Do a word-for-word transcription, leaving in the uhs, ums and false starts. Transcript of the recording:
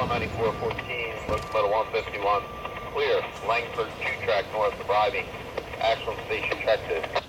one ninety-four fourteen, locomotive one fifty-one, clear, Langford two track north of Bribing, Ashland station track two.